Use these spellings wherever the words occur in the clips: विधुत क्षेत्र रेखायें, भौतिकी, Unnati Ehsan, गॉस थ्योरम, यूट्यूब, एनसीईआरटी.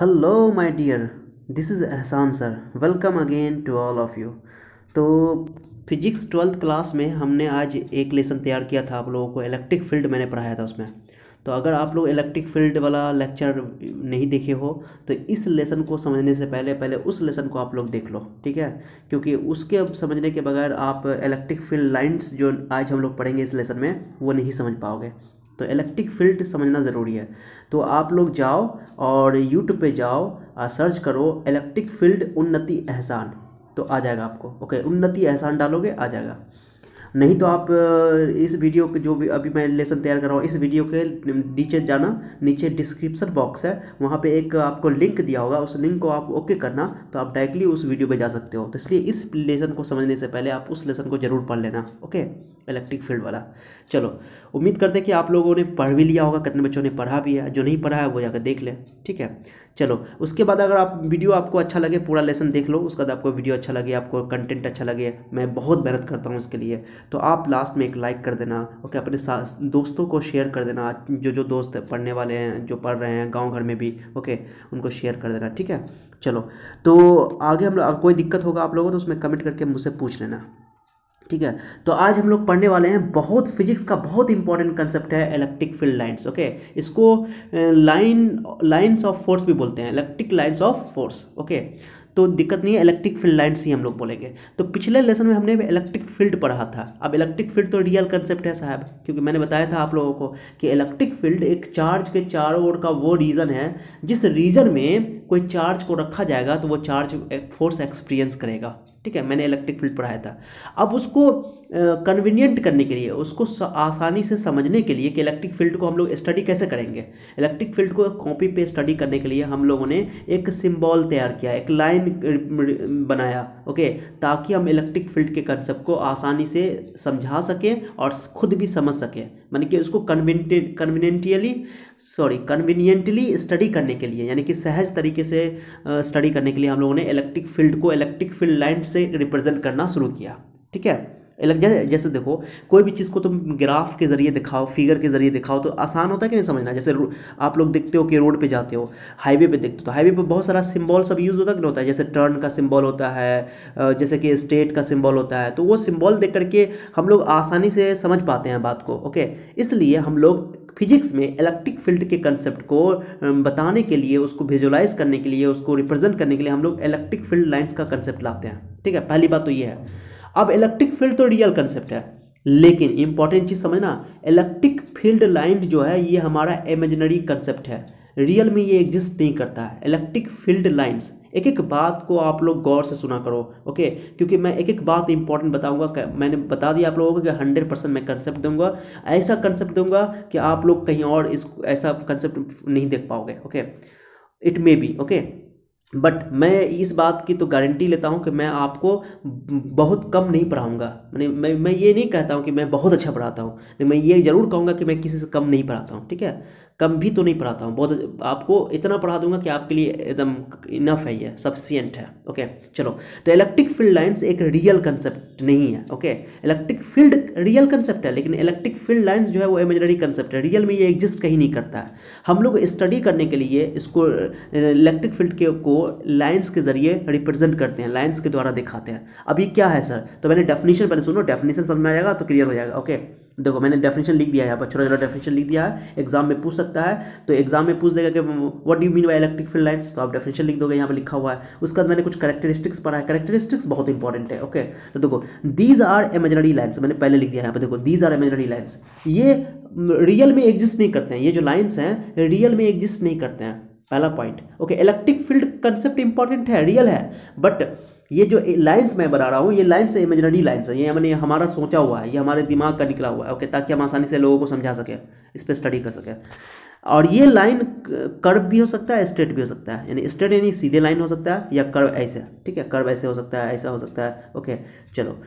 Hello my dear, this is Ehsan sir, welcome again to all of you. तो physics 12th class में हमने आज एक लेसन तैयार किया था आप लोगों को, इलेक्ट्रिक फील्ड मैंने पढ़ाया था उसमें। तो अगर आप लोग इलेक्ट्रिक फील्ड वाला लेक्चर नहीं देखे हो तो इस लेसन को समझने से पहले उस लेसन को आप लोग देख लो, ठीक है, क्योंकि उसके अब समझने के बगैर आप इलेक्ट्रिक फील्ड लाइंस जो आज हम लोग पढ़ेंगे इस लेसन में वो नहीं समझ पाओगे। तो इलेक्ट्रिक फील्ड समझना ज़रूरी है। तो आप लोग जाओ और यूट्यूब पे जाओ, सर्च करो इलेक्ट्रिक फील्ड उन्नति एहसान, तो आ जाएगा आपको। ओके, उन्नति एहसान डालोगे आ जाएगा। नहीं तो आप इस वीडियो के जो भी अभी मैं लेसन तैयार कर रहा हूँ, इस वीडियो के नीचे जाना, नीचे डिस्क्रिप्शन बॉक्स है, वहाँ पे एक आपको लिंक दिया होगा, उस लिंक को आप ओके करना तो आप डायरेक्टली उस वीडियो पे जा सकते हो। तो इसलिए इस लेसन को समझने से पहले आप उस लेसन को ज़रूर पढ़ लेना, ओके, इलेक्ट्रिक फील्ड वाला। चलो, उम्मीद करते हैं कि आप लोगों ने पढ़ भी लिया होगा, कितने बच्चों ने पढ़ा भी है, जो नहीं पढ़ा है वो जाकर देख ले, ठीक है। चलो, उसके बाद अगर आप वीडियो आपको अच्छा लगे पूरा लेसन देख लो, उसके बाद आपको वीडियो अच्छा लगे, आपको कंटेंट अच्छा लगे, मैं बहुत मेहनत करता हूँ इसके लिए, तो आप लास्ट में एक लाइक कर देना, ओके, अपने दोस्तों को शेयर कर देना, जो जो दोस्त पढ़ने वाले हैं, जो पढ़ रहे हैं गाँव घर में भी, ओके, उनको शेयर कर देना, ठीक है। चलो, तो आगे हम लोग कोई दिक्कत होगा आप लोगों को तो उसमें कमेंट करके मुझसे पूछ लेना, ठीक है। तो आज हम लोग पढ़ने वाले हैं बहुत, फिजिक्स का बहुत इंपॉर्टेंट कंसेप्ट है इलेक्ट्रिक फील्ड लाइंस, ओके। इसको लाइंस ऑफ फोर्स भी बोलते हैं, electric lines of force, okay. तो दिक्कत नहीं है, इलेक्ट्रिक फील्ड लाइंस ही हम लोग बोलेंगे। तो पिछले लेसन में हमने इलेक्ट्रिक फील्ड पढ़ा था। अब इलेक्ट्रिक फील्ड तो रियल कंसेप्ट है साहब, क्योंकि मैंने बताया था आप लोगों को कि इलेक्ट्रिक फील्ड एक चार्ज के चारों ओर का वो रीजन है जिस रीजन में कोई चार्ज को रखा जाएगा तो वो चार्ज फोर्स एक्सपीरियंस करेगा, ठीक है। मैंने इलेक्ट्रिक फील्ड पढ़ाया था। अब उसको कन्वीनियंट करने के लिए, उसको आसानी से समझने के लिए कि इलेक्ट्रिक फील्ड को हम लोग स्टडी कैसे करेंगे, इलेक्ट्रिक फील्ड को कॉपी पे स्टडी करने के लिए हम लोगों ने एक सिंबल तैयार किया, एक लाइन बनाया, ओके, ताकि हम इलेक्ट्रिक फील्ड के कंसेप्ट को आसानी से समझा सकें और खुद भी समझ सकें, यानी कि उसको कन्वीनियंटली स्टडी करने के लिए, यानी कि सहज तरीके से स्टडी करने के लिए हम लोगों ने इलेक्ट्रिक फील्ड को इलेक्ट्रिक फील्ड लाइन से रिप्रेजेंट करना शुरू किया, ठीक है। जैसे देखो, कोई भी चीज़ को तुम ग्राफ के ज़रिए दिखाओ, फिगर के ज़रिए दिखाओ तो आसान होता है कि नहीं समझना। जैसे आप लोग देखते हो कि रोड पे जाते हो, हाईवे पे देखते हो तो हाईवे पे बहुत सारा सिंबल सब यूज़ होता है कि नहीं होता है, जैसे टर्न का सिंबल होता है, जैसे कि स्टेट का सिंबल होता है, तो वो सिंबल देख करके हम लोग आसानी से समझ पाते हैं बात को, ओके। इसलिए हम लोग फिजिक्स में इलेक्ट्रिक फील्ड के कंसेप्ट को बताने के लिए, उसको विजुलाइज करने के लिए, उसको रिप्रेजेंट करने के लिए हम लोग इलेक्ट्रिक फील्ड लाइंस का कंसेप्ट लाते हैं, ठीक है, पहली बात तो ये है। अब इलेक्ट्रिक फील्ड तो रियल कंसेप्ट है, लेकिन इंपॉर्टेंट चीज़ समझना, इलेक्ट्रिक फील्ड लाइन जो है ये हमारा इमेजिनरी कंसेप्ट है, रियल में ये एग्जिस्ट नहीं करता है। इलेक्ट्रिक फील्ड लाइंस, एक एक बात को आप लोग गौर से सुना करो, ओके, क्योंकि मैं एक एक बात इंपॉर्टेंट बताऊंगा। मैंने बता दिया आप लोगों को कि 100% मैं कंसेप्ट दूंगा, ऐसा कंसेप्ट दूंगा कि आप लोग कहीं और इस ऐसा कंसेप्ट नहीं देख पाओगे, okay, it may be, okay, but मैं इस बात की तो गारंटी लेता हूँ कि मैं आपको बहुत कम नहीं पढ़ाऊँगा। मैं ये नहीं कहता हूँ कि मैं बहुत अच्छा पढ़ाता हूँ, नहीं, मैं ये ज़रूर कहूँगा कि मैं किसी से कम नहीं पढ़ाता हूँ, ठीक है, कम भी तो नहीं पढ़ाता हूँ, बहुत आपको इतना पढ़ा दूंगा कि आपके लिए एकदम इनफ है, ये सफिशिएंट है, ओके। चलो, तो इलेक्ट्रिक फील्ड लाइंस एक रियल कंसेप्ट नहीं है, okay, electric field real concept है लेकिन इलेक्ट्रिक फील्ड लाइंस जो है वो इमेजिनरी कंसेप्ट है, रियल में ये एग्जिस्ट कहीं नहीं करता है। हम लोग स्टडी करने के लिए इसको इलेक्ट्रिक फील्ड को लाइंस के जरिए रिप्रेजेंट करते हैं, लाइंस के द्वारा दिखाते हैं। अभी क्या है सर, तो मैंने डेफिनेशन पहले सुनो, डेफिनेशन समझ में आ जाएगा तो क्लियर हो जाएगा, ओके। देखो, मैंने डेफिनेशन लिख दिया है, आप छोटा छोटा डेफिनेशन लिख दिया है, एग्जाम में पूछ सकता है, तो एग्जाम में पूछ देगा कि what do you mean by electric field lines, तो आप डेफिनेशन लिख दोगे, यहाँ पे लिखा हुआ है। उसके बाद मैंने कुछ कैरेक्टरिस्टिक्स पढ़ा है, कैरेक्टरिस्टिक्स बहुत इंपॉर्टेंट है, ओके। तो देखो, दीज आर इमेजिनरी लाइंस, मैंने पहले लिख दिया है यहाँ पर, देखो दीज आर इमेजिनरी लाइंस, ये रियल में एग्जिस्ट नहीं करते हैं, ये जो लाइंस हैं रियल में एग्जिस्ट नहीं करते हैं, पहला point, okay. Electric field concept important है, रियल है, बट ये जो लाइंस मैं बना रहा हूँ ये लाइंस इमेजिनरी लाइंस है, ये मैंने हमारा सोचा हुआ है, ये हमारे दिमाग का निकला हुआ है, ओके, ताकि हम आसानी से लोगों को समझा सकें, इस पर स्टडी कर सकें। और ये लाइन कर्व भी हो सकता है, स्ट्रेट भी हो सकता है, यानी स्ट्रेट यानी सीधे लाइन हो सकता है या कर्व ऐसे, ठीक है, कर्व ऐसे हो सकता है, ऐसा हो सकता है, ओके। चलो,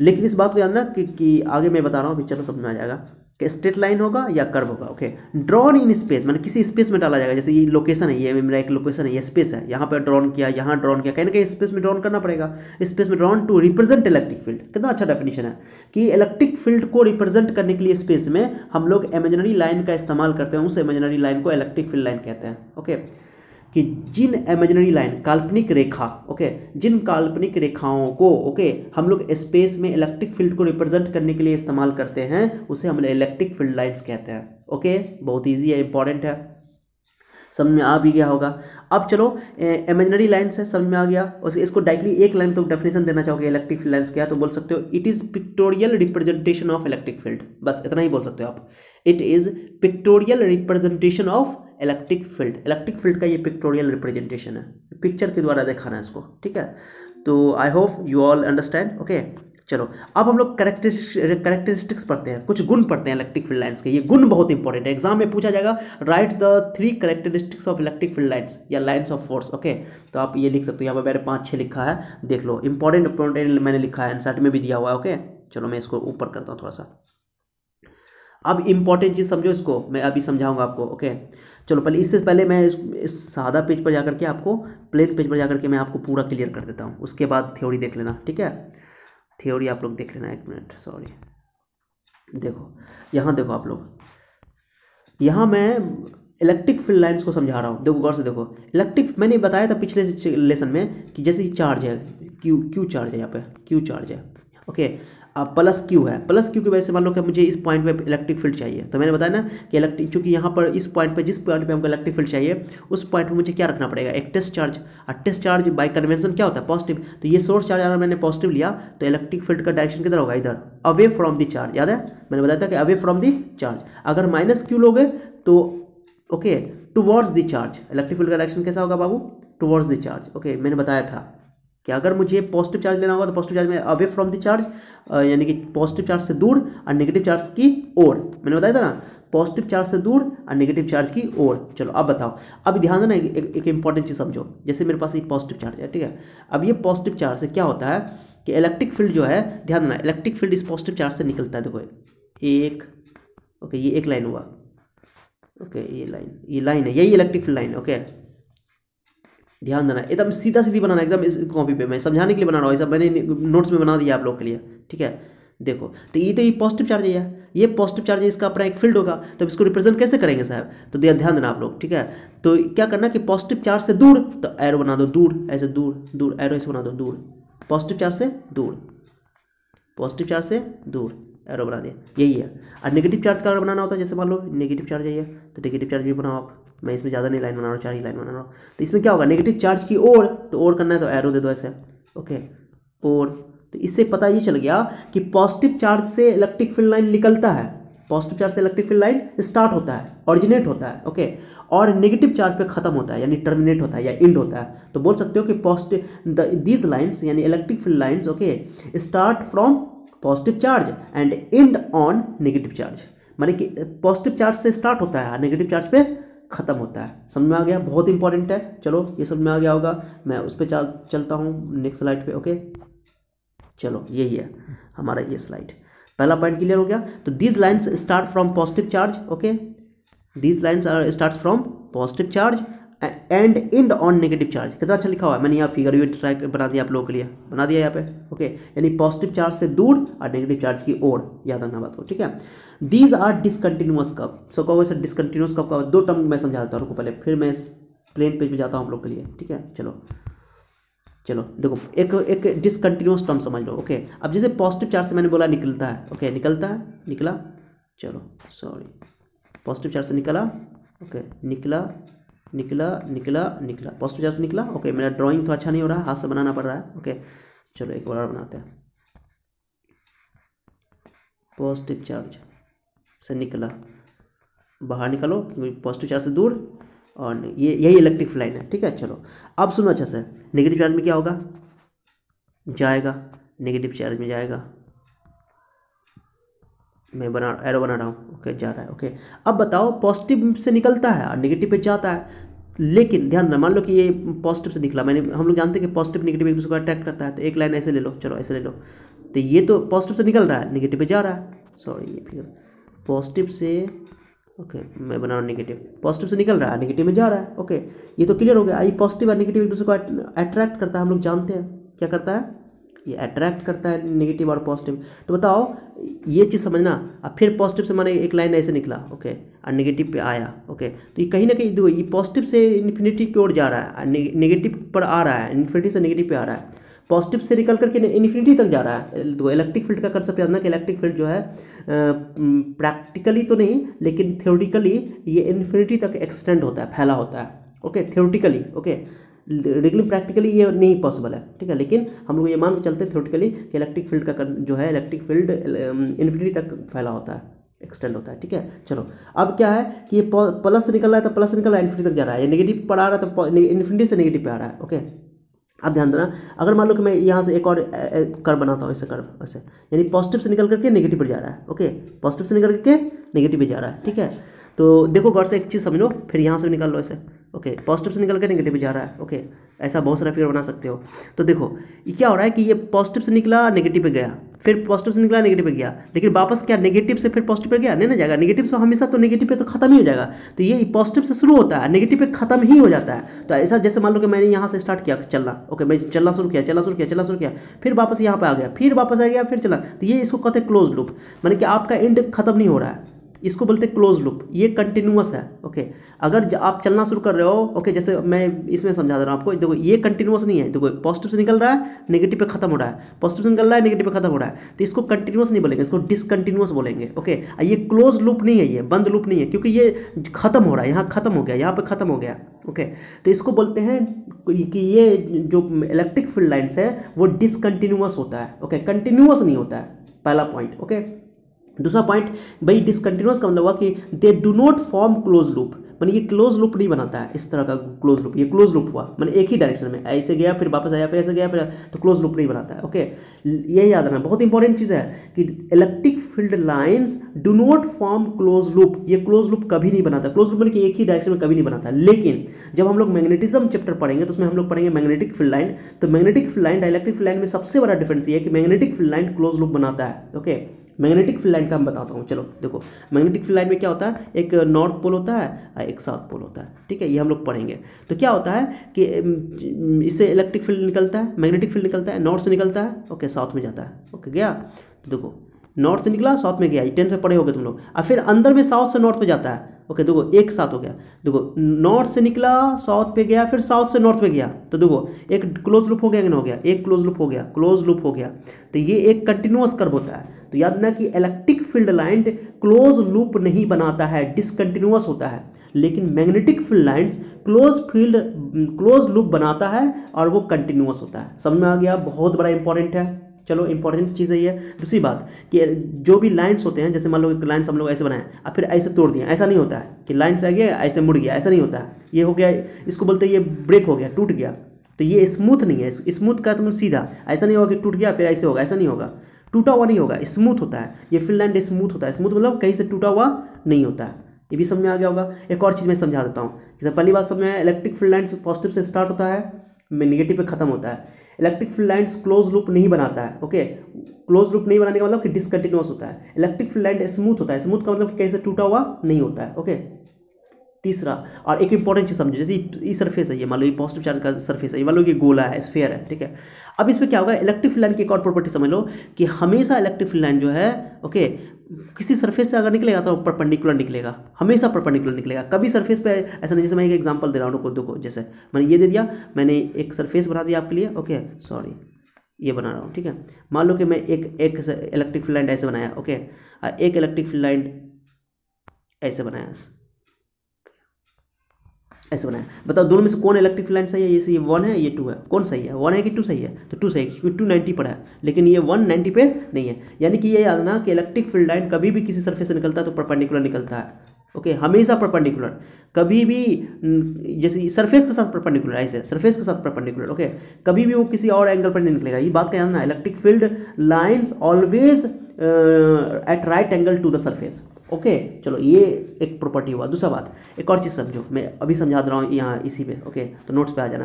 लेकिन इस बात को याद रखना कि आगे मैं बता रहा हूँ, चलो समझ में आ जाएगा कि स्ट्रेट लाइन होगा या कर्व होगा, ओके। ड्रॉन इन स्पेस, मैंने किसी स्पेस में डाला जाएगा, जैसे ये लोकेशन है, ये मेरा एक लोकेशन है, ये स्पेस है, यहाँ पर ड्रॉन किया, यहाँ ड्रॉन किया, कहीं ना कहीं स्पेस में ड्रॉन करना पड़ेगा, स्पेस में drawn to represent electric field. कितना अच्छा डेफिनेशन है कि इलेक्ट्रिक फील्ड को रिप्रेजेंट करने के लिए स्पेस में हम लोग इमेजिनरी लाइन का इस्तेमाल करते हैं, उस इमेजिनरी लाइन को इलेक्ट्रिक फील्ड लाइन कहते हैं, ओके। कि जिन इमेजिनरी लाइन काल्पनिक रेखा ओके जिन काल्पनिक रेखाओं को ओके हम लोग स्पेस में इलेक्ट्रिक फील्ड को रिप्रेजेंट करने के लिए इस्तेमाल करते हैं उसे हम इलेक्ट्रिक फील्ड लाइन्स कहते हैं। ओके बहुत ईजी है, इंपॉर्टेंट है, समझ में आ भी गया होगा। अब चलो इमेजिनरी लाइन्स है, समझ में आ गया। और इसको डायरेक्टली एक लाइन तो डेफिनेशन देना चाहोगे इलेक्ट्रिक फील्ड लाइन्स क्या है, तो बोल सकते हो it is pictorial representation of electric field. बस इतना ही बोल सकते हो आप, it is pictorial representation of electric field. Electric field का ये पिक्टोरियल रिप्रेजेंटेशन है, पिक्चर के द्वारा दिखाना है इसको, ठीक है। तो I hope you all understand. Okay चलो अब हम लोग करेक्टरिस्टिक्स पढ़ते हैं, कुछ गुण पढ़ते हैं इलेक्ट्रिक फील्ड लाइन्स के। ये गुण बहुत इंपॉर्टेंट है, एग्जाम में पूछा जाएगा write the 3 characteristics of electric field lines या लाइन्स ऑफ फोर्स। ओके तो आप ये लिख सकते हो, यहाँ पर मैंने 5-6 लिखा है, देख लो, इंपॉर्टेंट इंपॉर्टेंट मैंने लिखा है, एनसीईआरटी में भी दिया हुआ है। ओके चलो मैं इसको ऊपर करता हूँ थोड़ा सा। अब इंपॉर्टेंट चीज़ समझो, इसको मैं अभी समझाऊंगा आपको। ओके चलो पहले इससे पहले मैं इस सादा पेज पर जाकर के आपको प्लेन पेज पर जाकर के मैं आपको पूरा क्लियर कर देता हूँ, उसके बाद थ्योरी देख लेना, ठीक है। थ्योरी आप लोग देख लेना, 1 मिनट, सॉरी। देखो यहाँ, देखो आप लोग यहाँ मैं इलेक्ट्रिक फील्ड लाइन्स को समझा रहा हूँ। देखो गौर से देखो, इलेक्ट्रिक मैंने बताया था पिछले लेसन में कि जैसे चार्ज है क्यू चार्ज है, यहाँ पे क्यू चार्ज है। ओके अब प्लस क्यू है, प्लस क्यू की वजह से मान लो कि मुझे इस पॉइंट पे इलेक्ट्रिक फील्ड चाहिए, तो मैंने बताया ना कि इलेक्ट्रिक, चूँकि यहाँ पर इस पॉइंट पे जिस पॉइंट पे हमको इलेक्ट्रिक फील्ड चाहिए उस पॉइंट पे मुझे क्या रखना पड़ेगा, एक टेस्ट चार्ज। और टेस्ट चार्ज बाय कन्वेंशन क्या होता है, पॉजिटिव। तो ये सोर्स चार्ज अगर मैंने पॉजिटिव लिया तो इलेक्ट्रिक फील्ड का डायरेक्शन किधर होगा, इधर, अवे फ्रॉम द चार्ज। याद है मैंने बताया था कि अवे फ्रॉम द चार्ज। अगर माइनस क्यू लोगे तो okay towards the charge, electric field का डायरेक्शन कैसा होगा बाबू, टुवर्ड्स द चार्ज। ओके मैंने बताया था कि अगर मुझे पॉजिटिव चार्ज लेना होगा तो पॉजिटिव चार्ज में अवे फ्रॉम द चार्ज, यानी कि पॉजिटिव चार्ज से दूर और नेगेटिव चार्ज की ओर। मैंने बताया था ना, पॉजिटिव चार्ज से दूर और नेगेटिव चार्ज की ओर। चलो अब बताओ, अब ध्यान देना, एक इंपॉर्टेंट चीज़ समझो। जैसे मेरे पास एक पॉजिटिव चार्ज है, ठीक है। अब ये पॉजिटिव चार्ज से क्या होता है कि इलेक्ट्रिक फील्ड जो है, ध्यान देना, इलेक्ट्रिक फील्ड इस पॉजिटिव चार्ज से निकलता है। देखो एक ओके ये एक लाइन हुआ, ओके ये लाइन है, यही इलेक्ट्रिक फील्ड लाइन। ओके ध्यान देना, एकदम सीधा सीधी बनाना, एकदम इस कॉपी पे मैं समझाने के लिए बना रहा हूँ, सब मैंने नोट्स में बना दिया आप लोग के लिए, ठीक है। देखो तो ये पॉजिटिव चार्ज है, ये पॉजिटिव चार्ज है, इसका अपना एक फील्ड होगा, तो इसको रिप्रेजेंट कैसे करेंगे साहब, तो ध्यान देना आप लोग, ठीक है। तो क्या करना कि पॉजिटिव चार्ज से दूर, तो एरो बना दो दूर, ऐसे दूर दूर एरो ऐसे बना दो दूर, पॉजिटिव चार्ज से दूर, पॉजिटिव चार्ज से दूर एरो बना दिया, यही है। और नेगेटिव चार्ज का अगर बनाना होता है, जैसे मान लो नेगेटिव चार्ज है तो नेगेटिव चार्ज भी बनाओ आप, मैं इसमें ज़्यादा नहीं लाइन बना रहा हूँ, 4 ही लाइन बना रहा हूँ। तो इसमें क्या होगा, नेगेटिव चार्ज की ओर, तो ओर करना है तो एरो दे दो ऐसे, ओके ओर। तो इससे पता ये चल गया कि पॉजिटिव चार्ज से इलेक्ट्रिक फील्ड लाइन निकलता है, पॉजिटिव चार्ज से इलेक्ट्रिक फील्ड लाइन स्टार्ट होता है, ऑरिजिनेट होता है, ओके, और नेगेटिव चार्ज पे खत्म होता है, यानी टर्मिनेट होता है या एंड होता है। तो बोल सकते हो कि पॉजिटिव दीज लाइन्स यानी electric field lines okay start from positive charge and end on negative charge, माने कि पॉजिटिव चार्ज से स्टार्ट होता है, नेगेटिव चार्ज पे खत्म होता है। समझ में आ गया, बहुत इंपॉर्टेंट है। चलो ये समझ में आ गया होगा, मैं उस पर चलता हूँ नेक्स्ट स्लाइड पे। ओके चलो यही है हमारा ये स्लाइड, पहला पॉइंट क्लियर हो गया। तो these lines start from positive charge, okay these lines are starts from positive charge and end on negative charge. कितना अच्छा लिखा हुआ है, मैंने यहाँ फिगर भी ट्राई बना दिया आप लोगों के लिए, बना दिया यहाँ पे, ओके यानी पॉजिटिव चार्ज से दूर और नेगेटिव चार्ज की ओर, याद रखना बात को, ठीक है। दीज आर डिसकंटिन्यूअस कब, सो कहो सर डिसकंटिन्यूअस कब का 2 टर्म मैं समझा देता हूँ आपको, पहले फिर मैं इस प्लेन पेज पर जाता हूँ आप लोग के लिए, ठीक है। चलो देखो एक डिसकंटिन्यूअस टर्म समझ लो, ओके। अब जैसे पॉजिटिव चार्ज से मैंने बोला निकलता है, ओके निकलता है, निकला, चलो सॉरी, पॉजिटिव चार्ज से निकला, ओके निकला निकला निकला निकला, पॉजिटिव चार्ज निकला, ओके मेरा ड्राइंग तो अच्छा नहीं हो रहा है, हाथ से बनाना पड़ रहा है, ओके चलो एक बार बनाते हैं। पॉजिटिव चार्ज से निकला, बाहर निकलो क्योंकि पॉजिटिव चार्ज से दूर, और ये यही इलेक्ट्रिक फील्ड लाइन है, ठीक है। चलो अब सुनो अच्छा से, नेगेटिव चार्ज में क्या होगा, जाएगा नेगेटिव चार्ज में, जाएगा, मैं बना एरो बना रहा हूँ, ओके जा रहा है, ओके। अब बताओ पॉजिटिव से निकलता है और नेगेटिव पे जाता है, लेकिन ध्यान रखना, मान लो कि ये पॉजिटिव से निकला, मैंने हम लोग जानते हैं कि पॉजिटिव नेगेटिव एक दूसरे को अट्रैक्ट करता है, तो एक लाइन ऐसे ले लो, चलो ऐसे ले लो, तो ये तो पॉजिटिव से निकल रहा है नेगेटिव पे जा रहा है, सॉरी ये फिर पॉजिटिव से, ओके मैं बना रहा हूँ नेगेटिव, पॉजिटिव से निकल रहा है नेगेटिव में जा रहा है, ओके ये तो क्लियर हो गया। ये पॉजिटिव और नेगेटिव एक दूसरे को अट्रैक्ट करता है, हम लोग जानते हैं क्या करता है, ये अट्रैक्ट करता है नेगेटिव और पॉजिटिव। तो बताओ ये चीज़ समझना। अब फिर पॉजिटिव से माने एक लाइन ऐसे निकला ओके और नेगेटिव पे आया ओके, तो ये कहीं ना कहीं देखो ये पॉजिटिव से इन्फिनिटी की ओर जा रहा है, नेगेटिव पर आ रहा है, इन्फिनिटी से नेगेटिव पे आ रहा है, पॉजिटिव से निकल करके इन्फिनिटी तक जा रहा है। तो इलेक्ट्रिक फील्ड का कंसेप्ट याद रखना कि इलेक्ट्रिक फील्ड जो है प्रैक्टिकली तो नहीं लेकिन थ्योरेटिकली ये इन्फिनिटी तक एक्सटेंड होता है, फैला होता है ओके, थ्योरेटिकली ओके, लेकिन प्रैक्टिकली ये नहीं पॉसिबल है ठीक है। लेकिन हम लोग ये मान के चलते हैं थ्योरेटिकली कि इलेक्ट्रिक फील्ड का जो है इलेक्ट्रिक फील्ड इन्फिनिटी तक फैला होता है, एक्सटेंड होता है ठीक है। चलो अब क्या है कि ये प्लस से निकल रहा है तो प्लस से निकल रहा है इन्फिनिटी तक जा रहा है, ये नेगेटिव पर आ रहा है तो इन्फिनिटी से नेगेटिव पर आ रहा है ओके। अब ध्यान देना, अगर मान लो कि मैं यहाँ से एक और कर्व बनाता हूँ, ऐसे कर्व ऐसे, यानी पॉजिटिव से निकल करके नेगेटिव पर जा रहा है ओके, पॉजिटिव से निकल करके नेगेटिव पर जा रहा है ठीक है। तो देखो गौर से एक चीज़ समझ लो, फिर यहाँ से निकाल लो ऐसे ओके, पॉजिटिव से निकल कर नेगेटिव पे जा रहा है ओके, ऐसा बहुत सारा फिगर बना सकते हो। तो देखो ये क्या हो रहा है कि ये पॉजिटिव से निकला नेगेटिव पे गया, फिर पॉजिटिव से निकला नेगेटिव पे गया, लेकिन वापस क्या नेगेटिव से फिर पॉजिटिव पे गया नहीं ना जाएगा, नेगेटिव से हमेशा तो नेगेटिव पे तो खत्म ही हो जाएगा। तो ये पॉजिटिव से शुरू होता है नेगेटिव पे खत्म ही हो जाता है। तो ऐसा जैसे मान लो कि मैंने यहाँ से स्टार्ट किया चलना ओके, मैं चलना शुरू किया, फिर वापस यहाँ पर आ गया, फिर वापस आ गया, फिर चला, तो ये इसको कहते हैं क्लोज लूप, माने कि आपका एंड खत्म नहीं हो रहा है, इसको बोलते हैं क्लोज लूप। ये कंटिन्यूअस है ओके, अगर आप चलना शुरू कर रहे हो ओके, जैसे मैं इसमें समझा दे रहा हूँ आपको, देखो ये कंटिन्यूअस नहीं है, देखो पॉजिटिव से निकल रहा है नेगेटिव पे खत्म हो रहा है, पॉजिटिव से निकल रहा है नेगेटिव पे खत्म हो रहा है, तो इसको कंटिन्यूअस नहीं बोलेंगे, इसको डिसकंटिन्यूअस बोलेंगे ओके। ये क्लोज लूप नहीं है, ये बंद लूप नहीं है, क्योंकि ये खत्म हो रहा है, यहाँ खत्म हो गया, यहाँ पर खत्म हो गया ओके। तो इसको बोलते हैं कि ये जो इलेक्ट्रिक फील्ड लाइन्स है वो डिसकंटिन्यूअस होता है ओके, कंटिन्यूअस नहीं होता है, पहला पॉइंट ओके। दूसरा पॉइंट भाई डिसकंटिन्यूअस का मतलब हुआ कि they do not form close loop, मैंने ये क्लोज लूप नहीं बनाता है इस तरह का क्लोज लूप, ये क्लोज लूप हुआ मैंने एक ही डायरेक्शन में ऐसे गया फिर वापस आया फिर ऐसे गया फिर, तो क्लोज लूप नहीं बनाता है ओके। ये याद रखना बहुत इंपॉर्टेंट चीज़ है कि electric field lines do not form close loop, ये क्लोज लूप कभी नहीं बनाता, क्लोज लूप मैंने एक ही डायरेक्शन में कभी नहीं बनाता। लेकिन जब हम लोग मैग्नेटिज्म चैप्टर पढ़ेंगे तो उसमें हम लोग पढ़ेंगे मैग्नेटिक फील्ड लाइन, तो magnetic field line electric field line में सबसे बड़ा डिफरेंस ये है कि magnetic field line close loop बनाता है ओके। मैग्नेटिक फील्ड लाइन का मैं बताता हूँ, चलो देखो मैग्नेटिक फील्ड लाइन में क्या होता है, एक नॉर्थ पोल होता है और एक साउथ पोल होता है ठीक है, ये हम लोग पढ़ेंगे। तो क्या होता है कि इससे इलेक्ट्रिक फील्ड निकलता है, मैग्नेटिक फील्ड निकलता है, नॉर्थ से निकलता है ओके साउथ में जाता है ओके गया, तो देखो नॉर्थ से निकला साउथ में गया, ये 10th में पढ़े होगे तुम लोग, और फिर अंदर में साउथ से नॉर्थ में जाता है ओके। देखो एक साथ हो गया, देखो नॉर्थ से निकला साउथ पे गया फिर साउथ से नॉर्थ पे गया, तो देखो एक क्लोज लूप हो गया कि नहीं हो गया, एक क्लोज लूप हो गया, क्लोज लूप हो गया, तो ये एक कंटिन्यूअस कर्व होता है। तो याद रखना कि electric field line close loop नहीं बनाता है, डिसकंटिन्यूअस होता है, लेकिन magnetic field lines close loop बनाता है और वो कंटिन्यूअस होता है। समझ में आ गया, बहुत बड़ा इंपॉर्टेंट है। चलो इंपॉर्टेंट चीज़ है ये। दूसरी बात कि जो भी लाइन्स होते हैं, जैसे मान लो कि लाइन्स हम लोग ऐसे बनाएं और फिर ऐसे तोड़ दिया, ऐसा नहीं होता है कि लाइन्स आ गया ऐसे मुड़ गया, ऐसा नहीं होता है। ये हो गया, इसको बोलते हैं ये ब्रेक हो गया, टूट गया, तो ये स्मूथ नहीं है। स्मूथ का तुम सीधा ऐसा नहीं होगा कि टूट गया फिर ऐसे होगा, ऐसा नहीं होगा, टूटा हुआ नहीं होगा, स्मूथ होता है। ये फील्ड लाइन स्मूथ होता है, स्मूथ मतलब कहीं से टूटा हुआ नहीं होता है। ये भी समझ में आ गया होगा। एक और चीज़ मैं समझा देता हूँ। जैसे पहली बात समझ में, इलेक्ट्रिक फील्ड लाइन पॉजिटिव से स्टार्ट होता है, नेगेटिव पे खत्म होता है। Electric field lines close loop नहीं बनाता है ओके। क्लोज लूप नहीं बनाने का मतलब कि डिसकंटिन्यूअस होता है। इलेक्ट्रिक फील्ड लाइन स्मूथ होता है, स्मूथ का मतलब कि कहीं से टूटा हुआ नहीं होता है ओके। तीसरा और एक इंपॉर्टेंट चीज़ समझो, जैसे ये सरफेस है, ये मान लो ये पॉजिटिव चार्ज का सरफेस है, ये मान लो ये गोला है, स्फीयर है ठीक है। अब इसमें क्या होगा, इलेक्ट्रिक फील्ड लाइन की एक और प्रॉपर्टी समझ लो कि हमेशा इलेक्ट्रिक फील्ड लाइन जो है ओके, किसी सरफेस से अगर निकलेगा तो परपेंडिकुलर निकलेगा, हमेशा परपेंडिकुलर निकलेगा, कभी सरफेस पे ऐसा नहीं। जैसे मैं एक एग्जांपल दे रहा हूँ, देखो जैसे मैंने ये दे दिया, मैंने एक सरफेस बना दिया आपके लिए ओके, सॉरी ये बना रहा हूँ ठीक है। मान लो कि मैं एक इलेक्ट्रिक फील्ड लाइन ऐसे बनाया ओके, एक इलेक्ट्रिक फील्ड लाइन ऐसे बनाया, ऐसे बनाया। बताओ दोनों में से कौन इलेक्ट्रिक फील्ड लाइन सही है? ये 1 है, ये 2 है, कौन सही है? 1 है कि 2 सही है? तो 2 सही है, क्योंकि 290 पर है, लेकिन ये 190 पे नहीं है। यानी कि ये याद ना कि इलेक्ट्रिक फील्ड लाइन कभी भी किसी सरफेस से निकलता है तो परपेंडिकुलर निकलता है ओके, हमेशा परपेंडिकुलर, कभी भी जैसे सरफेस के साथ परपेंडिकुलर, ऐसे सरफेस के साथ परपेंडिकुलर ओके, कभी भी वो किसी और एंगल पर नहीं निकलेगा। ये बात का याद ना, electric field lines always at right angle to the surface okay. चलो ये एक प्रॉपर्टी हुआ। दूसरा बात, एक और चीज़ समझो, मैं अभी समझा दे रहा हूँ यहाँ इसी पे ओके, तो नोट्स पे आ जाना।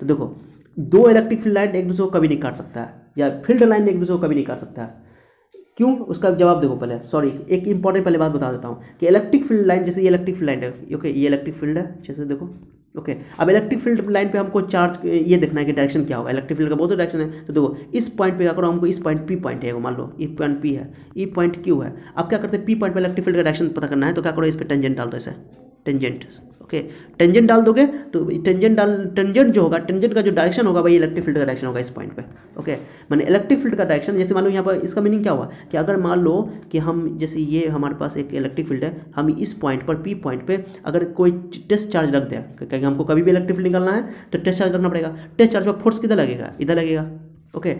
तो देखो दो इलेक्ट्रिक फील्ड लाइन एक दूसरे को कभी नहीं काट सकता है, या फील्ड लाइन एक दूसरे को कभी नहीं काट सकता है, क्यों? उसका जवाब देखो पहले, सॉरी एक इंपॉर्टेंट पहले बात बता देता हूँ कि इलेक्ट्रिक फील्ड लाइन, जैसे ये इलेक्ट्रिक फील्ड लाइन है ओके, ये इलेक्ट्रिक फील्ड है, जैसे देखो ओके अब इलेक्ट्रिक फील्ड लाइन पे हमको चार्ज ये देखना है कि डायरेक्शन क्या होगा। इलेक्ट्रिक फील्ड का बहुत डायरेक्शन है, तो देखो इस पॉइंट पे क्या करो हमको, इस पॉइंट पी पॉइंट है, मान लो ई पॉइंट पी है, ई पॉइंट क्यू है। अब क्या करते हैं पी पॉइंट पे इलेक्ट्रिक फील्ड का डायरेक्शन पता करना है, तो क्या करो इस पर टेंजेंट डाल दो, ऐसे टेंजेंट। ओके टेंजेंट डाल दोगे तो टेंजेंट जो होगा, टेंजेंट का जो डायरेक्शन होगा भाई इलेक्ट्रिक फील्ड का डायरेक्शन होगा इस पॉइंट पे। ओके माने इलेक्ट्रिक फील्ड का डायरेक्शन, जैसे मान लो यहाँ पर इसका मीनिंग क्या हुआ कि अगर मान लो कि हम जैसे ये हमारे पास एक इलेक्ट्रिक फील्ड है, हम इस पॉइंट पर पी पॉइंट पे अगर कोई टेस्ट चार्ज रख दें, क्योंकि हमको कभी भी इलेक्ट्रिक फील्ड निकालना है तो टेस्ट चार्ज रखना पड़ेगा। टेस्ट चार्ज पर फोर्स किधर लगेगा, इधर लगेगा। ओके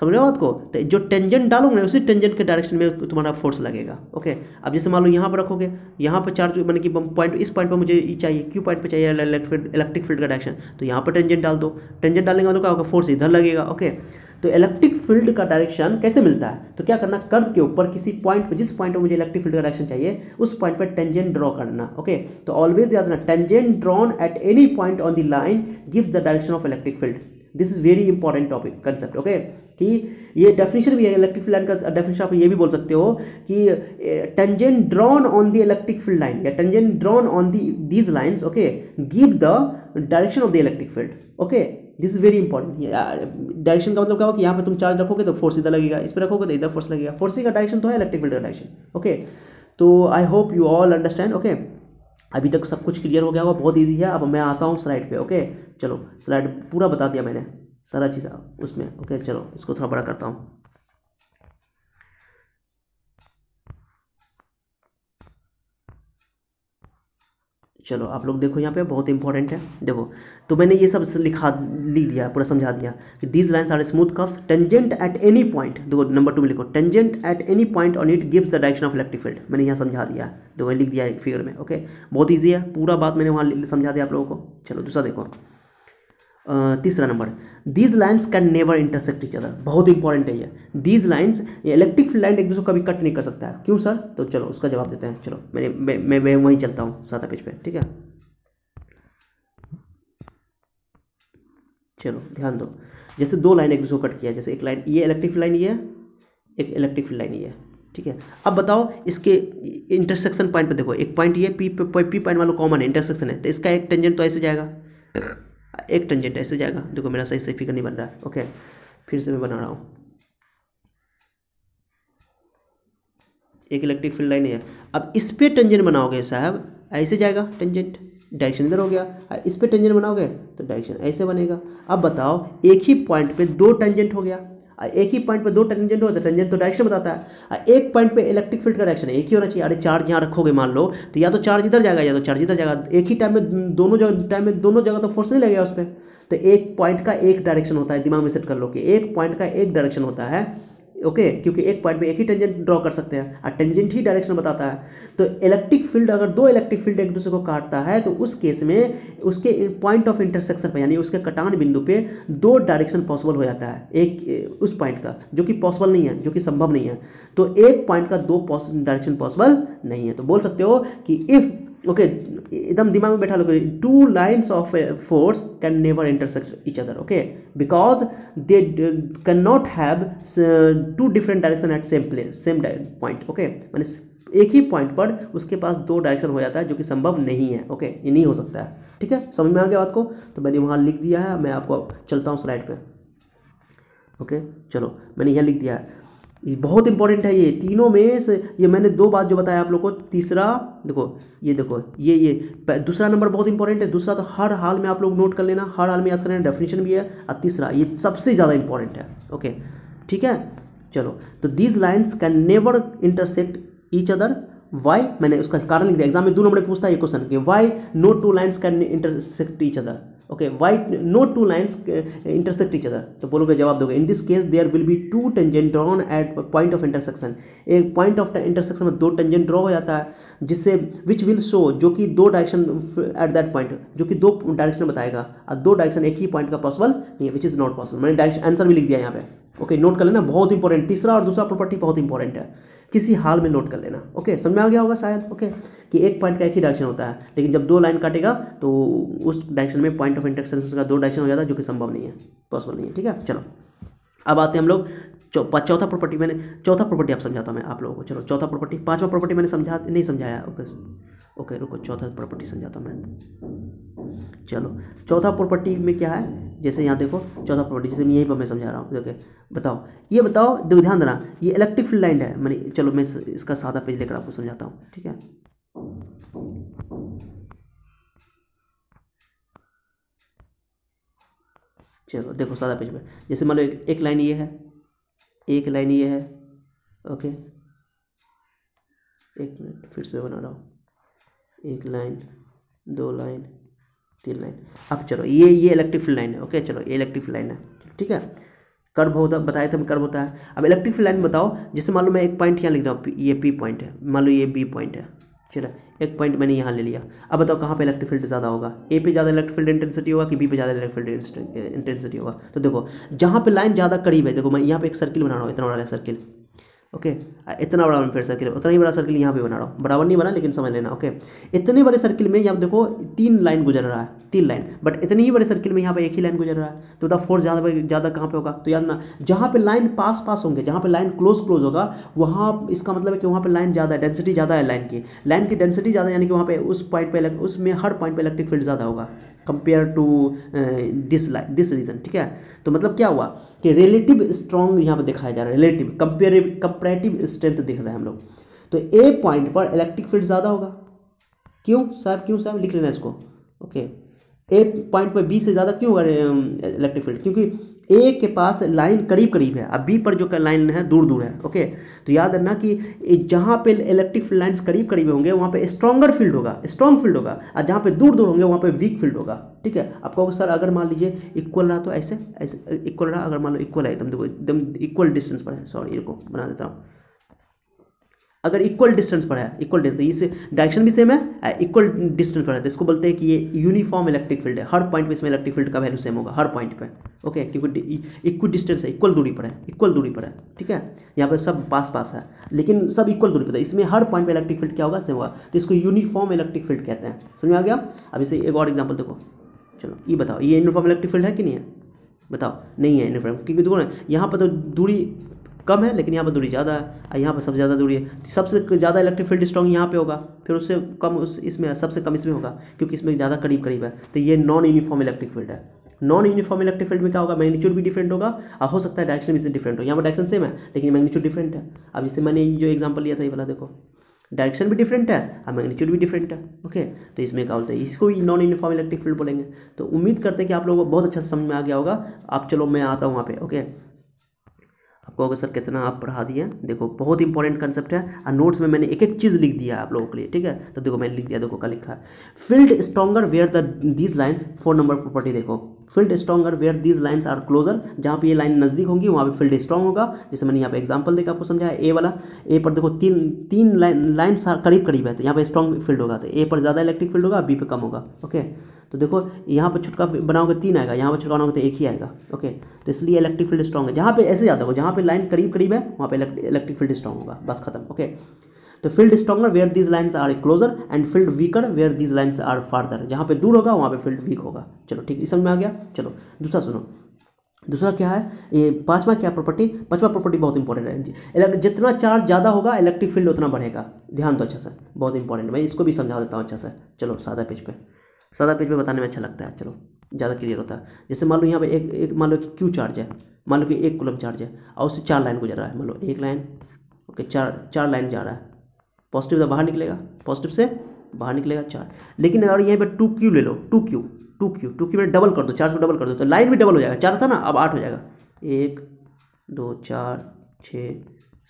समझ रहे हो बात को, तो जो टेंजेंट डालोगे उसी टेंजेंट के डायरेक्शन में तुम्हारा फोर्स लगेगा। ओके अब जैसे मान लो यहाँ पर रखोगे, यहाँ पर चार्ज मैंने कि पॉइंट, इस पॉइंट पर मुझे ई चाहिए, क्यू पॉइंट पे चाहिए इलेक्ट्रिक फील्ड का डायरेक्शन, तो यहाँ पर टेंजेंट डाल दो। टेंजेंट डालने के बाद क्या होगा, फोर्स इधर लगेगा। ओके तो इलेक्ट्रिक फील्ड का डायरेक्शन कैसे मिलता है, तो क्या करना, कर्व के ऊपर किसी पॉइंट पर, जिस पॉइंट पर मुझे इलेक्ट्रिक फील्ड का डायरेक्शन चाहिए उस पॉइंट पर टेंजेंट ड्रॉ करना। ओके तो ऑलवेज याद रखना, tangent drawn at any point on the line gives the direction of electric field. This is very important topic concept. Okay कि ये डेफिनेशन भी है, इलेक्ट्रिक फील्ड लाइन का डेफिनेशन आप ये भी बोल सकते हो कि tangent drawn on the electric field line या tangent drawn on these lines okay give the direction of the electric field. Okay this is very important. Direction का मतलब क्या हो कि यहाँ पे तुम चार्ज रखोगे तो फोर्स इधर लगेगा, इस पर रखोगे तो इधर फोर्स लगेगा। फोर्स का डायरेक्शन तो है इलेक्ट्रिक फील्ड का डायरेक्शन। ओके तो I hope you all understand. Okay अभी तक सब कुछ क्लियर हो गया होगा, बहुत ईजी है। अब मैं आता हूँ स्लाइड पे। ओके चलो स्लाइड पूरा बता दिया मैंने, सारा चीज़ उसमें। ओके चलो इसको थोड़ा बड़ा करता हूँ। चलो आप लोग देखो यहाँ पे बहुत इंपॉर्टेंट है। देखो तो मैंने ये सब लिख दिया पूरा, समझा दिया कि these lines are smooth curves tangent at any point. देखो नंबर 2 में लिखो tangent at any point on it gives the direction of electric field. मैंने यहाँ समझा दिया, देखो लिख दिया एक फिगर में। ओके बहुत ईजी है, पूरा बात मैंने वहाँ समझा दिया आप लोगों को। चलो दूसरा देखो, तीसरा number these lines can never intersect each other. बहुत इंपॉर्टेंट है ये, these lines electric field line एक दूसरे को कभी कट नहीं कर सकता है। क्यों सर, तो चलो उसका जवाब देते हैं। चलो मैं वहीं चलता हूँ 7 पेज पे, ठीक है। चलो ध्यान दो, जैसे 2 लाइन एक दूसरे को कट किया, जैसे एक लाइन ये इलेक्ट्रिक फील्ड लाइन ये है, एक इलेक्ट्रिक फील्ड लाइन ये है, ठीक है। अब बताओ इसके इंटरसेक्शन पॉइंट पर देखो, एक पॉइंट ये पी पॉइंट वालों कॉमन है, इंटरसेक्शन है, तो इसका एक टेंजेंट तो ऐसे जाएगा, एक टेंजेंट ऐसे जाएगा। देखो मेरा सही से फिगर नहीं बन रहा है, ओके फिर से मैं बना रहा हूँ। एक इलेक्ट्रिक फील्ड लाइन है, अब इस पे टेंजेंट बनाओगे साहब, ऐसे जाएगा टेंजेंट, डायरेक्शन इधर हो गया। इस पे टेंजेंट बनाओगे तो डायरेक्शन ऐसे बनेगा। अब बताओ एक ही पॉइंट पे 2 टेंजेंट हो गया, एक ही पॉइंट पे 2 टेंजेंट होता है, टेंजेंट तो डायरेक्शन बताता है। एक पॉइंट पे इलेक्ट्रिक फील्ड का डायरेक्शन एक ही होना चाहिए। अरे चार्ज यहाँ रखोगे मान लो, तो या तो चार्ज इधर जाएगा या तो चार्ज इधर जाएगा, एक ही टाइम में दोनों जगह तो फोर्स नहीं लगेगा उस पर। तो एक पॉइंट का एक डायरेक्शन होता है, दिमाग में सेट कर लो कि एक पॉइंट का एक डायरेक्शन होता है। ओके क्योंकि एक पॉइंट पे एक ही टेंजेंट ड्रॉ कर सकते हैं और टेंजेंट ही डायरेक्शन बताता है। तो इलेक्ट्रिक फील्ड अगर 2 इलेक्ट्रिक फील्ड एक दूसरे को काटता है तो उस केस में उसके पॉइंट ऑफ इंटरसेक्शन पे यानी उसके कटान बिंदु पे 2 डायरेक्शन पॉसिबल हो जाता है, एक उस पॉइंट का जो कि पॉसिबल नहीं है, जो कि संभव नहीं है। तो एक पॉइंट का 2 डायरेक्शन पॉसिबल नहीं है। तो बोल सकते हो कि इफ़ ओके एकदम दिमाग में बैठा लो, 2 lines of force can never intersect each other okay because they can not have 2 different direction at same place same point. Okay मैंने एक ही पॉइंट पर उसके पास 2 डायरेक्शन हो जाता है, जो कि संभव नहीं है। ओके ये नहीं हो सकता है, ठीक है समझ में आ गया बात को। तो मैंने वहाँ लिख दिया है, मैं आपको चलता हूँ स्लाइड पर। ओके चलो मैंने यहाँ लिख दिया है, ये बहुत इंपॉर्टेंट है। ये तीनों में से ये मैंने 2 बात जो बताया आप लोगों को, तीसरा देखो ये दूसरा नंबर बहुत इंपॉर्टेंट है। दूसरा तो हर हाल में आप लोग नोट कर लेना, हर हाल में याद कर लेना, डेफिनेशन भी है। और तीसरा ये सबसे ज़्यादा इंपॉर्टेंट है। ओके ठीक है चलो, तो these lines can never intersect each other why, मैंने उसका कारण लिख दिया। एग्जाम में 2 नंबर पूछता है ये क्वेश्चन कि why no 2 lines can intersect each other okay why no 2 lines intersect each other, तो बोलोगे जवाब दोगे in this case there will be 2 tangent drawn at point of intersection. एक पॉइंट ऑफ इंटरसेक्शन में 2 टेंजेंट ड्रॉ हो जाता है, जिससे विच विल शो जो कि 2 डायरेक्शन एट दैट पॉइंट, जो कि 2 डायरेक्शन बताएगा और 2 डायरेक्शन एक ही पॉइंट का पॉसिबल नहीं है, विच इज नॉट पॉसिबल। मैंने डायरेक्शन आंसर भी लिख दिया यहाँ पे। ओके नोट कर लेना, बहुत इंपॉर्टेंट तीसरा और दूसरा प्रॉपर्टी बहुत इंपॉर्टेंट है, किसी हाल में नोट कर लेना। ओके समझ में आ गया होगा शायद कि एक पॉइंट का एक ही डायरेक्शन होता है, लेकिन जब 2 लाइन काटेगा तो उस डायरेक्शन में पॉइंट ऑफ इंटरसेक्शन का 2 डायरेक्शन हो जाता है, जो कि संभव नहीं है, पॉसिबल नहीं है, ठीक है। चलो अब आते हैं हम लोग चौथा प्रॉपर्टी। मैंने चौथा प्रॉपर्टी आप समझाता हूँ मैं आप लोगों को। चलो चौथा प्रॉपर्टी, 5वां प्रॉपर्टी मैंने समझाया। ओके ओके रुको, चौथा प्रॉपर्टी समझाता मैं। चलो चौथा प्रॉपर्टी में क्या है, जैसे यहाँ देखो चौथा प्रॉपर्टी, जैसे मैं यहीं पर मैं समझा रहा हूँ। ओके बताओ, ये बताओ, देखो ध्यान देना, ये इलेक्ट्रिक फील्ड लाइन है। मैंने चलो मैं इसका सादा पेज लेकर आपको समझाता हूँ, ठीक है। चलो देखो सादा पेज पर, जैसे मान लो एक लाइन ये है, एक लाइन ये है, ओके एक मिनट फिर से बना रहा हूँ, एक लाइन, दो लाइन, तीन लाइन। अब चलो ये इलेक्ट्रिक फील्ड लाइन है, ओके चलो ये इलेक्ट्रिक फील्ड लाइन है, ठीक है। कर्व होता, बताया था कर्व होता है। अब इलेक्ट्रिक फील्ड लाइन बताओ, जैसे मान लो मैं एक पॉइंट यहाँ लिख रहा हूँ, ये पी पॉइंट है, मान लो ये बी पॉइंट है, चलो एक पॉइंट मैंने यहाँ ले लिया। अब बताओ कहाँ पे इलेक्ट्रिक फील्ड ज़्यादा होगा, ए पे ज़्यादा इलेक्ट्रिक फील्ड इंटेंसिटी होगा कि बी पे ज़्यादा इलेक्ट्रिक फील्ड इंटेंसिटी होगा। तो देखो जहाँ पे लाइन ज़्यादा करीब है, देखो मैं यहाँ पे एक सर्किल बना रहा हूँ, इतना बड़ा सर्किल, ओके इतना बड़ा फिर सर्किल, उतना ही बड़ा सर्किल यहाँ पे बना रहा हूँ, बराबर नहीं बना लेकिन समझ लेना, ओके। इतने बड़े सर्किल में यहाँ देखो तीन लाइन गुजर रहा है, तीन लाइन, बट इतने ही बड़े सर्किल में यहाँ पे एक ही लाइन गुजर रहा है। तो बताओ फोर्स ज़्यादा कहाँ पे होगा, तो याद ना जहाँ पे लाइन पास पास होंगे, जहाँ पे लाइन क्लोज क्लोज होगा, वहाँ इसका मतलब है कि वहाँ पर लाइन ज़्यादा है, डेंसिटी ज़्यादा है, लाइन की डेंसिटी ज़्यादा, यानी कि वहाँ पर उस पॉइंट पर उसमें हर पॉइंट पर इलेक्ट्रिक फील्ड ज़्यादा होगा कंपेयर टू दिस रीजन, ठीक है। तो मतलब क्या हुआ कि रिलेटिव स्ट्रॉन्ग यहाँ पर दिखाया जा रहा है, रिलेटिव कंपैरेटिव स्ट्रेंथ दिख रहा है हम लोग। तो ए पॉइंट पर इलेक्ट्रिक फील्ड ज़्यादा होगा, क्यों साहब लिख लेना इसको, ओके। ए पॉइंट पर बी से ज़्यादा क्यों होगा इलेक्ट्रिक फील्ड, क्योंकि ए के पास लाइन करीब करीब है, अब बी पर जो लाइन है दूर दूर है, ओके। तो याद रखना कि जहाँ पे इलेक्ट्रिक फील्ड लाइन्स करीब करीब होंगे वहाँ पे स्ट्रॉन्गर फील्ड होगा, स्ट्रॉन्ग फील्ड होगा, और जहाँ पे दूर दूर होंगे वहाँ पे वीक फील्ड होगा, ठीक है। आप कहोगे सर अगर मान लीजिए इक्वल रहा तो ऐसे ऐसे इक्वल रहा, अगर मान लो इक्वल है एकदम इक्वल डिस्टेंस पर है, सॉरी इनको बना देता हूँ, अगर इक्वल डिस्टेंस पर है, इक्वल डिस्टेंस, इस डायरेक्शन भी सेम है, इक्वल डिस्टेंस पर है, तो इसको बोलते हैं कि ये यूनिफॉर्म इलेक्ट्रिक फील्ड है। हर पॉइंट पे इसमें इलेक्ट्रिक फील्ड का वैल्यू सेम होगा हर पॉइंट पे, ओके, क्योंकि इक्वल डिस्टेंस है, इक्वल दूरी पर है, इक्वल दूरी पर है, ठीक है। यहाँ पर सब पास पास है लेकिन सब इक्वल दूरी पर है, इसमें हर पॉइंट पर इलेक्ट्रिक फील्ड क्या होगा, सेम होगा, तो इसको यूनिफॉर्म इलेक्ट्रिक फील्ड कहते हैं। समझ में आ गया। अब इसे एक और एग्जाम्पल देखो, चलो ये बताओ ये यूनिफॉर्म इलेक्ट्रिक फील्ड है कि नहीं है, बताओ नहीं है यूनिफॉर्म, क्योंकि देखो ना यहाँ पर तो दूरी कम है लेकिन यहाँ पर दूरी ज़्यादा है, यहाँ पर सबसे ज़्यादा दूरी है, सबसे ज़्यादा इलेक्ट्रिक फील्ड स्ट्रॉन्ग यहाँ पे होगा, फिर उससे कम इसमें, सबसे कम इसमें होगा क्योंकि इसमें ज़्यादा करीब करीब है। तो ये नॉन यूनिफॉर्म इलेक्ट्रिक फील्ड है। नॉन यूनिफॉर्म इलेक्ट्रिक फील्ड में क्या होगा, मैग्नीट्यूड भी डिफरेंट होगा और हो सकता है डायरेक्शन इससे डिफरेंट हो, यहाँ पर डायरेक्शन सेम है लेकिन मैग्नीट्यूड डिफरेंट है। अब इससे मैंने जो एग्जाम्पल लिया था ये वाला देखो, डायरेक्शन भी डिफरेंट है और मैग्नीट्यूड भी डिफरेंट है, ओके। तो इसमें क्या होता है, इसको ही नॉन यूनिफॉर्म इलेक्ट्रिक फील्ड बोलेंगे। तो उम्मीद करते हैं कि आप लोगों को बहुत अच्छा समझ में आ गया होगा। आप चलो मैं आता हूँ वहाँ पे, ओके। आपको सर कितना आप पढ़ा दिए, देखो बहुत इंपॉर्टेंट कंसेप्ट है और नोट्स में मैंने एक एक चीज़ लिख दिया है आप लोगों के लिए, ठीक है। तो देखो मैंने लिख दिया, देखो क्या लिखा है, field stronger where these lines, 4 number property देखो, field stronger where these lines are closer, जहाँ पे ये लाइन नज़दीक होंगी वहाँ पे फील्ड स्ट्रॉन्ग होगा। जैसे मैंने यहाँ पे एग्जाम्पल देकर आपको समझाया, ए वाला, ए पर देखो तीन लाइन्स करीब करीब है तो यहाँ पे स्ट्रॉन्ग फील्ड होगा, तो ए पर ज़्यादा इलेक्ट्रिक फील्ड होगा, बी पे कम होगा, ओके। तो देखो यहाँ पर छुटका बनाओगे 3 आएगा, यहाँ पर छुटका बनाओगे तो 1 ही आएगा, ओके। तो इसलिए इलेक्ट्रिक फील्ड स्ट्रॉन्ग है, जहाँ पे ऐसे ज़्यादा हो, जहाँ पे लाइन करीब करीब है वहाँ पे इलेक्ट्रिक फील्ड स्ट्रॉन्ग होगा, बस खत्म, ओके। तो field stronger where these lines are closer and field weaker where these lines are farther, जहाँ पे दूर होगा वहाँ पे फील्ड वीक होगा। चलो ठीक है, समझ में आ गया। चलो दूसरा सुनो, दूसरा क्या है, ये पांचवा क्या प्रॉपर्टी, पांचवा प्रॉपर्टी बहुत इंपॉर्टेंट है, जितना चार्ज ज़्यादा होगा इलेक्ट्रिक फील्ड उतना बढ़ेगा। ध्यान दो अच्छा सर, बहुत इंपॉर्टेंट, मैं इसको भी समझा देता हूँ अच्छा सर। चलो सादा पेज पे बताने में अच्छा लगता है, चलो ज़्यादा क्लियर होता है। जैसे मान लो यहाँ पे एक मान लो कि क्यू चार्ज है, मान लो कि 1 कूलम चार्ज है और उससे 4 लाइन गुजर रहा है, मान लो 1 लाइन, ओके, चार लाइन जा रहा है, पॉजिटिव से बाहर निकलेगा, पॉजिटिव से बाहर निकलेगा 4। लेकिन अगर यहाँ पर 2 क्यू ले लो, 2 क्यू में डबल कर दो, चार्ज को डबल कर दो तो लाइन भी डबल हो जाएगा, 4 था ना अब 8 हो जाएगा, 1 2 4 6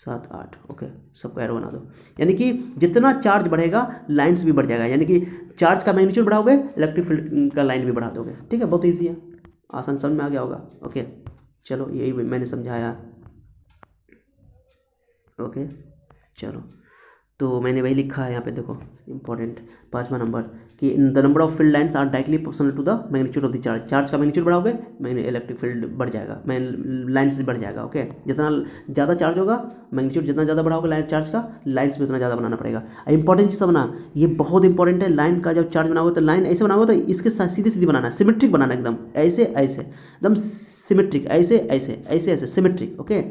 7 8, ओके, सबको एरो बना दो। यानी कि जितना चार्ज बढ़ेगा लाइन्स भी बढ़ जाएगा, यानी कि चार्ज का मैग्नीट्यूड बढ़ाओगे इलेक्ट्रिक फील्ड का लाइन भी बढ़ा दोगे, ठीक है। बहुत ईजी है, आसान समझ में आ गया होगा, ओके। चलो यही मैंने समझाया, ओके। चलो तो मैंने वही लिखा है यहाँ पे, देखो इंपॉर्टेंट 5वां नंबर कि the number of field lines are directly proportional to the magnitude of the charge, charge का मैग्नीट्यूड बढ़ाओगे इलेक्ट्रिक फील्ड बढ़ जाएगा, लाइन्स बढ़ जाएगा, ओके। जितना ज़्यादा चार्ज होगा मैग्नीट्यूड जितना ज़्यादा बढ़ाओगे लाइन चार्ज का, लाइन्स भी उतना ज़्यादा बनाना पड़ेगा। इंपॉर्टेंट चीज़ समझना, ये बहुत इंपॉर्टेंट है। लाइन का जब चार्ज बनाओगे तो लाइन ऐसे बनाओगे तो इसके साथ सीधी बनाना, सिमेट्रिक बनाना, एकदम ऐसे ऐसे, एकदम सिमेट्रिक, ऐसे ऐसे ऐसे ऐसे सिमेट्रिक, ओके।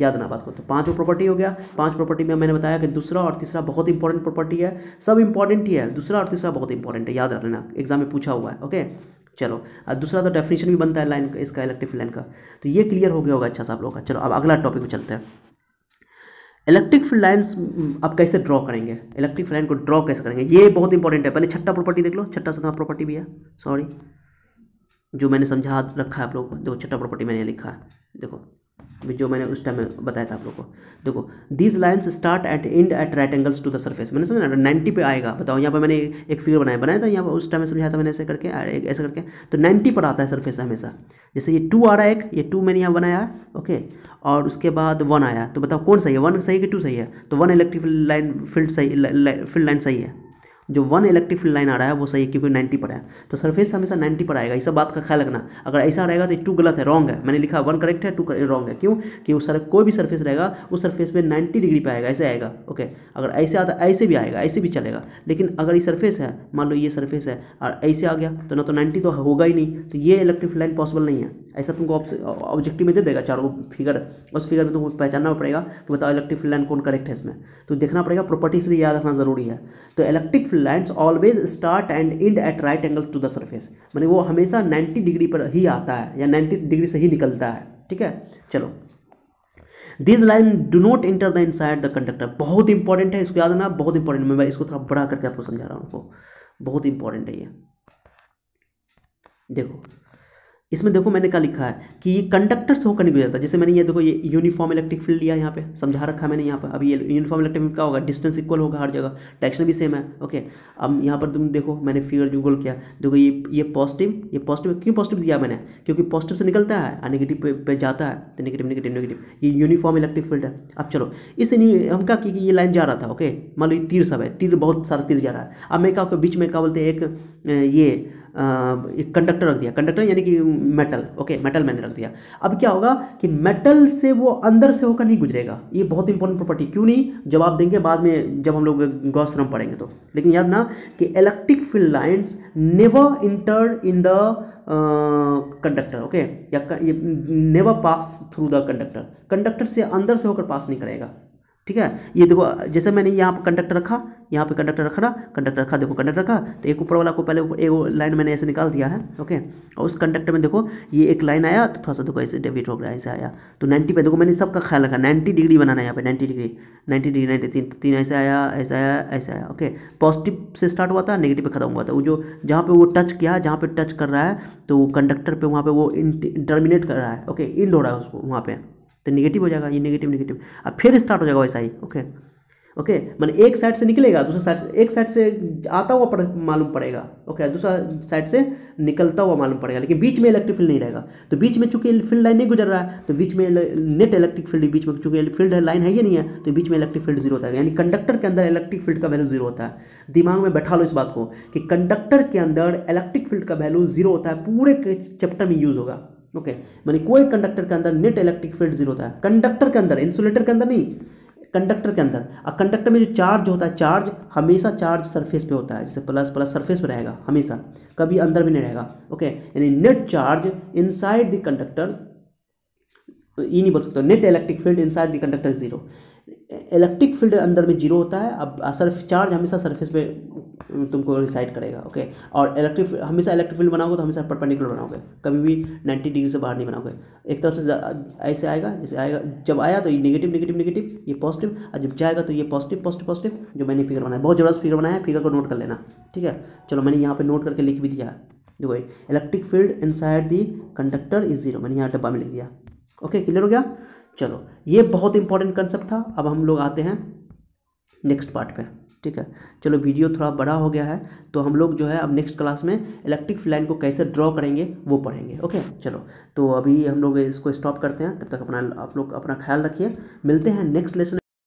याद ना बात करते। पांचों प्रॉपर्टी हो गया। पांच प्रॉपर्टी में मैंने बताया कि दूसरा और तीसरा बहुत इंपॉर्टेंट प्रॉपर्टी है, सब इंपॉर्टेंट ही है, दूसरा और तीसरा बहुत इंपॉर्टेंट है, याद रख लेना, एग्जाम में पूछा हुआ है। ओके चलो, अब दूसरा तो डेफिनेशन भी बनता है लाइन का, इसका इलेक्ट्रिक फील्ड लाइन का, तो ये क्लियर हो गया होगा अच्छा आप लोगों का। चलो अब अगला टॉपिक पे चलते हैं, इलेक्ट्रिक फील्ड लाइन्स आप कैसे ड्रॉ करेंगे, इलेक्ट्रिक फील्ड लाइन को ड्रॉ कैसे करेंगे, ये बहुत इंपॉर्टेंट है। पहले छठा प्रॉपर्टी देख लो, छठा सातवां प्रॉपर्टी भी है, सॉरी जो मैंने समझा रखा है आप लोग को। देखो छठा प्रॉपर्टी मैंने लिखा है, देखो जो मैंने उस टाइम में बताया था आप लोग को। देखो these lines start at and at right angles to the surface, मैंने समझा 90 पे आएगा। बताओ यहाँ पर मैंने एक फिगर बनाया था यहाँ पर, उस टाइम में समझाया था मैंने ऐसे करके ऐसे करके, तो 90 पर आता है सरफेस हमेशा। जैसे ये 2 आ रहा है, एक ये 2 मैंने यहाँ बनाया ओके, और उसके बाद 1 आया, तो बताओ कौन सही है, 1 सही कि 2 सही है? तो 1 इलेक्ट्रिक फील्ड लाइन सही है, जो 1 इलेक्ट्रिक फील्ड लाइन आ रहा है वो सही है क्योंकि 90 पर है, तो सरफेस हमेशा 90 पर आएगा। इस बात का ख्याल रखना, अगर ऐसा रहेगा तो 2 गलत है, रॉन्ग है। मैंने लिखा 1 करेक्ट है, 2 रॉन्ग है, क्यों? कि उस कोई भी सरफेस रहेगा उस सरफेस पे 90 डिग्री पे आएगा, ऐसे आएगा ओके। अगर ऐसे आता ऐसे भी आएगा, ऐसे भी चलेगा, लेकिन अगर ये सरफेस है, मान लो ये सरफेस है और ऐसे आ गया, तो ना तो 90 तो होगा ही नहीं, तो ये इलेक्ट्रिक फील्ड लाइन पॉसिबल नहीं है। ऐसा तुमको ऑब्जेक्टिव में दे देगा चारों फिगर, उस फिगर में तुमको पहचानना पड़ेगा कि बताओ इलेक्ट्रिक फील्ड लाइन कौन करेक्ट है इसमें, तो देखना पड़ेगा। प्रॉपर्टीज भी याद रखना जरूरी है। तो electric lines always start and end at right angle to the surface, मतलब वो हमेशा 90 डिग्री पर ही आता है या 90 डिग्री से ही निकलता है, ठीक है। चलो this line do not enter the inside the conductor, बहुत इंपॉर्टेंट है, इसको याद रखना, बहुत इंपॉर्टेंट। मैं इसको थोड़ा बड़ा करके आपको समझा रहा हूं, आपको बहुत इंपॉर्टेंट है ये। देखो इसमें देखो मैंने क्या लिखा है कि ये कंडक्टर से होकर निकल जाता है। जैसे मैंने ये देखो ये यूनिफॉर्म इलेक्ट्रिक फील्ड लिया, यहाँ पे समझा रखा मैंने यहाँ पर। अब ये यूनिफॉर्म इलेक्ट्रिक फील्ड का होगा, डिस्टेंस इक्वल होगा हर जगह, डायरेक्शन भी सेम है ओके। अब यहाँ पर तुम देखो मैंने फिगर जो गोल किया, देखो ये पॉजिटिव, ये पॉजिटिव क्यों पॉजिटिव दिया मैंने? क्योंकि पॉजिटिव से निकलता है और नेगेटिव पे जाता है, तो नेगेटिव नेगेटिव नेगेटिव, ये यूनिफॉर्म इलेक्ट्रिक फील्ड है। अब चलो इस हम क्या कि ये लाइन जा रहा था ओके, मान लो ये तीर सब है, तीर बहुत सारा तीर जा रहा है। अब मैं क्या बीच में क्या बोलते हैं एक ये एक कंडक्टर रख दिया, कंडक्टर यानी कि मेटल ओके, मेटल मैंने रख दिया। अब क्या होगा कि मेटल से वो अंदर से होकर नहीं गुजरेगा, ये बहुत इंपॉर्टेंट प्रॉपर्टी, क्यों नहीं जवाब देंगे बाद में जब हम लोग गॉस थ्योरम पढ़ेंगे तो। लेकिन याद ना कि electric field lines never entered in the conductor okay, या never pass through the conductor, conductor से अंदर से होकर पास नहीं करेगा, ठीक है। ये देखो जैसे मैंने यहाँ पर कंडक्टर रखा, यहाँ पे कंडक्टर रखा, देखो कंडक्टर रखा तो एक ऊपर वाला को पहले एक लाइन मैंने ऐसे निकाल दिया है ओके, और उस कंडक्टर में देखो ये एक लाइन आया तो थोड़ा सा देखो ऐसे डेविट हो गया, ऐसे आया तो 90 पे देखो मैंने सबका ख्याल रखा, 90 डिग्री बनाना है यहाँ पे, 90 डिग्री 90 तीन ऐसे आया ओके। पॉजिटिव से स्टार्ट हुआ था, नेगेटिव पर खत्म हुआ था, वो जो जहाँ पर वो टच किया, जहाँ पर टच कर रहा है तो कंडक्टर पर वहाँ पर वो टर्मिनेट कर रहा है ओके, इंड हो रहा है उसको वहाँ पर, तो नेगेटिव हो जाएगा ये नेगेटिव, अब फिर स्टार्ट हो जाएगा वैसा ही ओके ओके। मैंने एक साइड से निकलेगा, दूसरा साइड से, एक साइड से आता हुआ मालूम पड़ेगा ओके, दूसरा साइड से निकलता हुआ मालूम पड़ेगा, लेकिन बीच में इलेक्ट्रिक फील्ड नहीं रहेगा। तो बीच में चूंकि फील्ड लाइन नहीं गुजर रहा है, तो बीच में नेट इलेक्ट्रिक फील्ड, बीच में चूंकि फील्ड लाइन है ही नहीं है, तो बीच में इलेक्ट्रिक फील्ड जीरो होता है, यानी कंडक्टर के अंदर इलेक्ट्रिक फील्ड का वैल्यू जीरो होता है। दिमाग में बैठा लो इस बात को कि कंडक्टर के अंदर इलेक्ट्रिक फील्ड का वैल्यू जीरो होता है, पूरे चैप्टर में यूज होगा ओके। माने कोई कंडक्टर के अंदर नेट इलेक्ट्रिक फील्ड जीरो होता है, कंडक्टर के अंदर, इंसुलेटर के अंदर नहीं, कंडक्टर के अंदर। और कंडक्टर में जो चार्ज होता है, चार्ज हमेशा चार्ज सरफेस पे होता है, जैसे प्लस सरफेस पे रहेगा हमेशा, कभी अंदर भी नहीं रहेगा ओके। यानी net charge inside the conductor, ये नहीं बोल सकते net electric field inside the conductor zero, electric field अंदर में जीरो होता है। अब चार्ज हमेशा सरफेस पे तुमको रिसाइड करेगा ओके, और इलेक्ट्रिक हमेशा इलेक्ट्रिक फील्ड बनाओगे तो हमेशा परपेंडिकुलर बनाओगे, कभी भी 90 डिग्री से बाहर नहीं बनाओगे। एक तरफ से ऐसे आएगा, जैसे आएगा जब आया तो ये नेगेटिव ये पॉजिटिव, और जब जाएगा तो ये पॉजिटिव, जो मैंने फिगर बनाया, बहुत ज़बरदस्त फिगर बनाया है, फिगर को नोट कर लेना ठीक है। चलो मैंने यहाँ पर नोट करके लिख भी दिया, देखो electric field inside the conductor is zero, मैंने यहाँ डब्बा में लिख दिया ओके, क्लियर हो गया। चलो ये बहुत इंपॉर्टेंट कंसेप्ट था, अब हम लोग आते हैं नेक्स्ट पार्ट पे, ठीक है। चलो वीडियो थोड़ा बड़ा हो गया है, तो हम लोग जो है अब नेक्स्ट क्लास में इलेक्ट्रिक फील्ड लाइन को कैसे ड्रॉ करेंगे वो पढ़ेंगे ओके। चलो तो अभी हम लोग इसको स्टॉप करते हैं, तब तक अपना आप लोग अपना ख्याल रखिए, मिलते हैं नेक्स्ट लेसन।